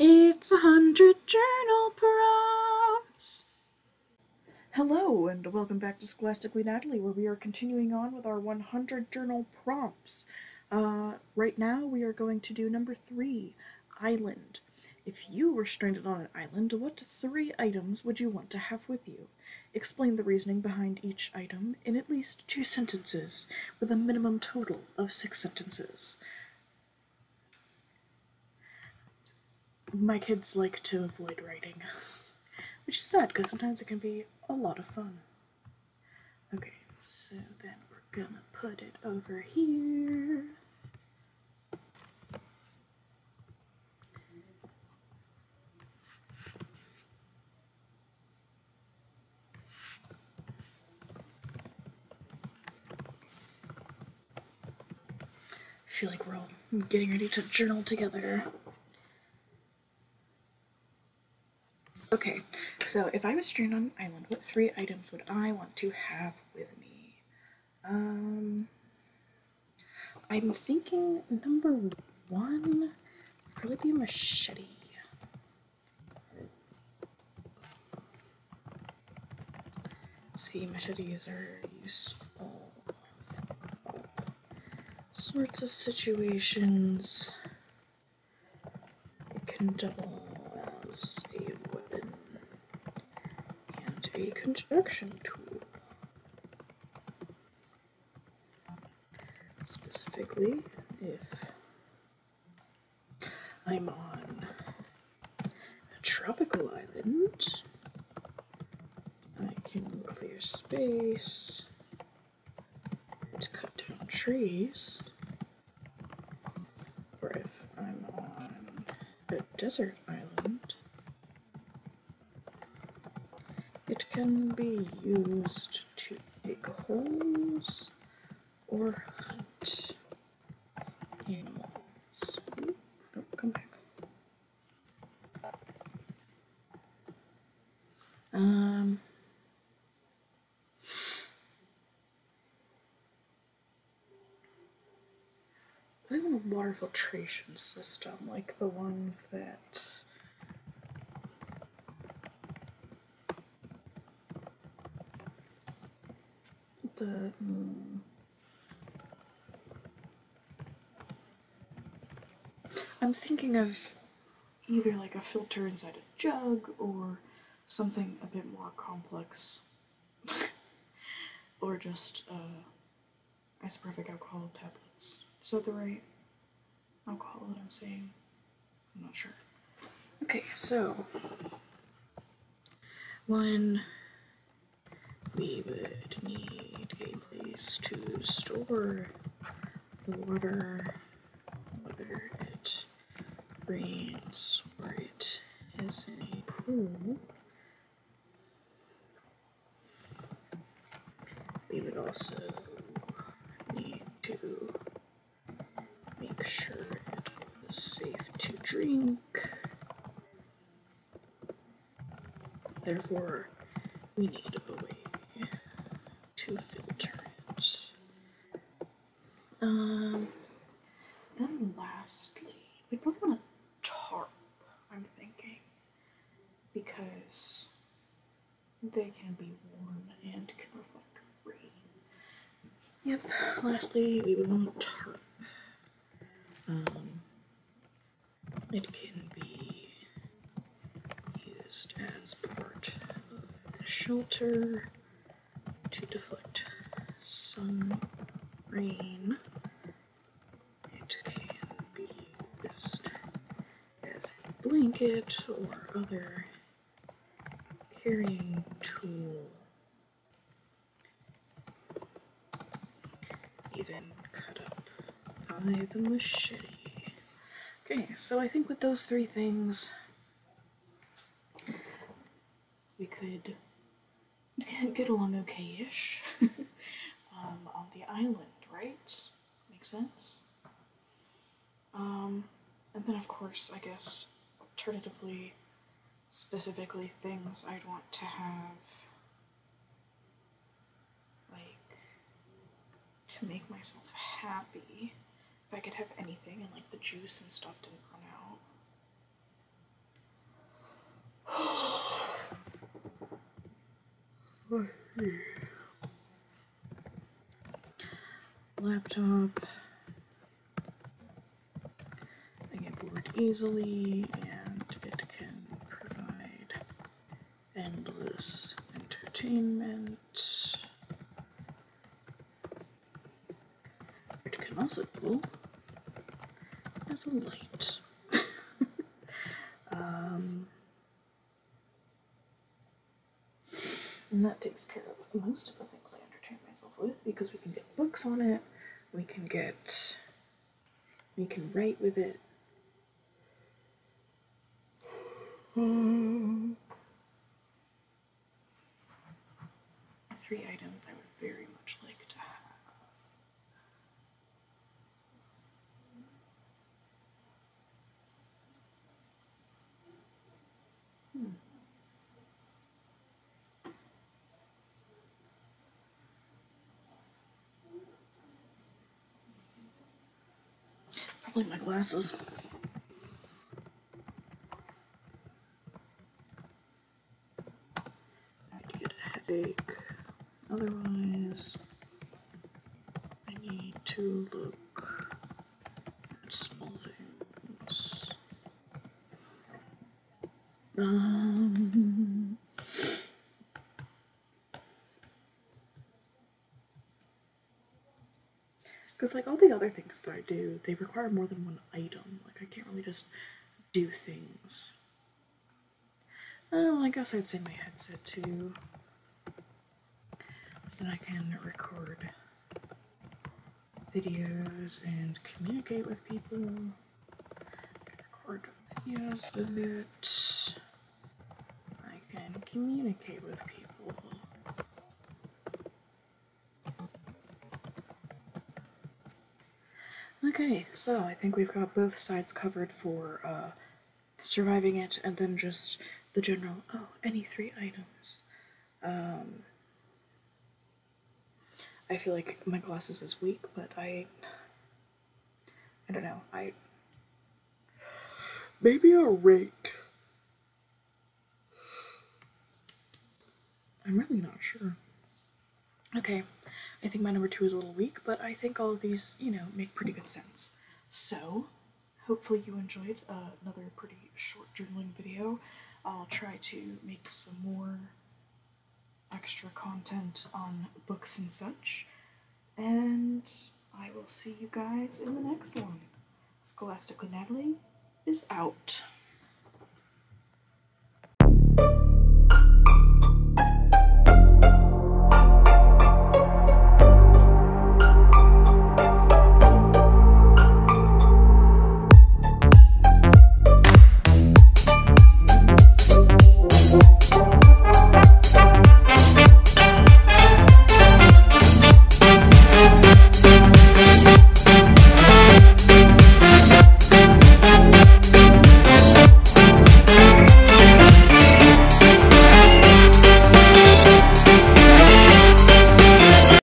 It's 100 journal prompts. Hello and welcome back to Scholastically Natalie, where we are continuing on with our 100 journal prompts. Right now we are going to do number 3, Island. If you were stranded on an island, what 3 items would you want to have with you? Explain the reasoning behind each item in at least 2 sentences, with a minimum total of 6 sentences. My kids like to avoid writing, which is sad because sometimes it can be a lot of fun. Okay, so then we're gonna put it over here. I feel like we're all getting ready to journal together. Okay, so if I was stranded on an island, what 3 items would I want to have with me? I'm thinking number 1 would probably be a machete. See, machetes are useful in all sorts of situations. It can double as a construction tool. Specifically, if I'm on a tropical island, I can clear space to cut down trees. Or if I'm on a desert island, it can be used to dig holes or hunt animals. Ooh, don't come back. I want a water filtration system like the ones that I'm thinking of either like a filter inside a jug or something a bit more complex, or just isopropyl alcohol tablets. Is that the right alcohol that I'm saying? I'm not sure. Okay, so one, we would need a place to store the water, whether it rains or it is in a pool. We would also need to make sure it was safe to drink. Therefore, we need a way to filter it. Then lastly, we probably want a tarp, I'm thinking, because they can be warm and can reflect rain. Yep, lastly, we would want a tarp. It can be used as part of the shelter to deflect sun, rain. It can be used as a blanket or other carrying tool. Even cut up by the machete. Okay, so I think with those 3 things, we could get along okay-ish on the island, right? Makes sense? And then of course, I guess, alternatively, specifically things I'd want to have, like, to make myself happy. If I could have anything and like the juice and stuff didn't run out. Laptop. I get bored easily, and it can provide endless entertainment. It can also pull as a light. And that takes care of most of the things I entertain myself with, because we can get books on it, we can write with it. Three items I would very much like to have. Probably my glasses. I get a headache. Otherwise, I need to look at small things. Because, like, all the other things that I do, they require more than one item. Like, I can't really just do things. Oh, I guess I'd say my headset, too. So that I can record videos and communicate with people. I can record videos with it. I can communicate with people. Okay, so I think we've got both sides covered for surviving it, and then just the general, oh, any three items. I feel like my glasses is weak, but I don't know, maybe a rake. I'm really not sure. Okay, I think my number two is a little weak, but I think all of these, you know, make pretty good sense. So, hopefully you enjoyed another pretty short journaling video. I'll try to make some more extra content on books and such, and I will see you guys in the next one. Scholastically Natalie is out.